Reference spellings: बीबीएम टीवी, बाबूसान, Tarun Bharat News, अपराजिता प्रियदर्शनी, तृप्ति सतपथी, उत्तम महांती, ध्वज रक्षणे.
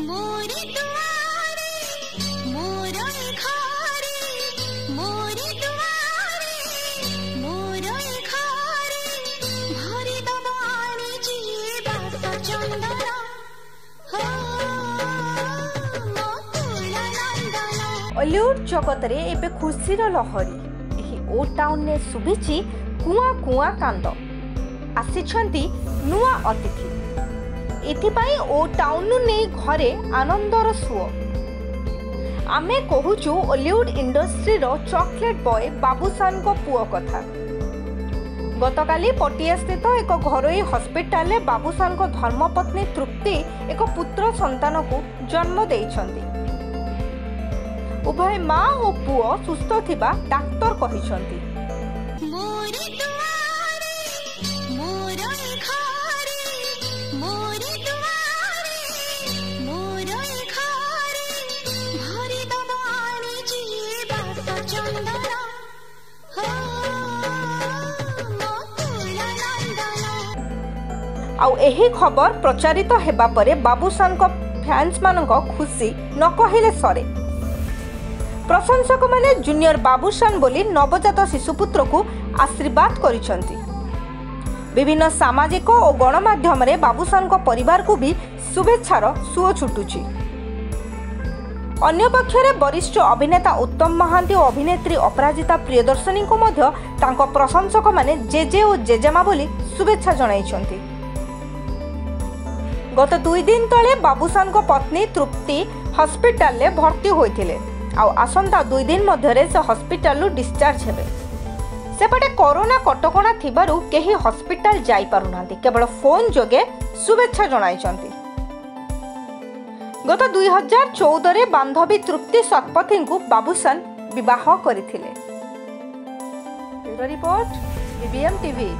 Hollywood जगत रे एबे खुशीर लहरी एही ओ टाउन ने शुभिची कुआ कुआ कांद आसीछंती नुआ अतिथि एथिपाई ओ टाउन ने घरे आनंदर सुओ आमे कहूचु हॉलीवुड इंडस्ट्री रो चॉकलेट बॉय बाबूसान को पुओ कथा। गतकाली पटिया स्थित एक घरोई हॉस्पिटल रे बाबूसान को धर्मपत्नी तृप्ति एक पुत्र संतान को जन्म देइछंती। उभय माँ और पुओ सुस्थ थिबा डाक्टर कहिसंती। आउ एही खबर प्रचारित हेबा परे बाबूसान को फैंस मानंको खुशी न कहिले सरे। प्रशंसक माने जूनियर बाबूसान बोली नवजात शिशुपुत्र को आशीर्वाद करिसंती। विभिन्न सामाजिक और गणमाध्यम रे बाबूसान को परिवार को भी शुभेच्छार सुओ छुटुची। अन्य पक्षरे वरिष्ठ अभिनेता उत्तम महांती और अभिनेत्री अपराजिता प्रियदर्शनी को मध्य तांको प्रशंसक माने जेजे और जेजेमा बोली शुभेच्छा जणाइछंती। गत 2 दिन तले बाबूसान को पत्नी तृप्ति हॉस्पिटल रे भर्ती होइथिले। आसंता 2 दिन मध्य से हॉस्पिटल डिस्चार्ज हेबे। सेपटे कोरोना कटकणा थिबारु केही हॉस्पिटल जाई पारुनांती, केवल फोन जोगे शुभेच्छा जणाइछंती। गत 2014 रे बांधवी तृप्ति सतपथी को बाबूसान विवाह करिथिले। Bureau report बीबीएम टीवी।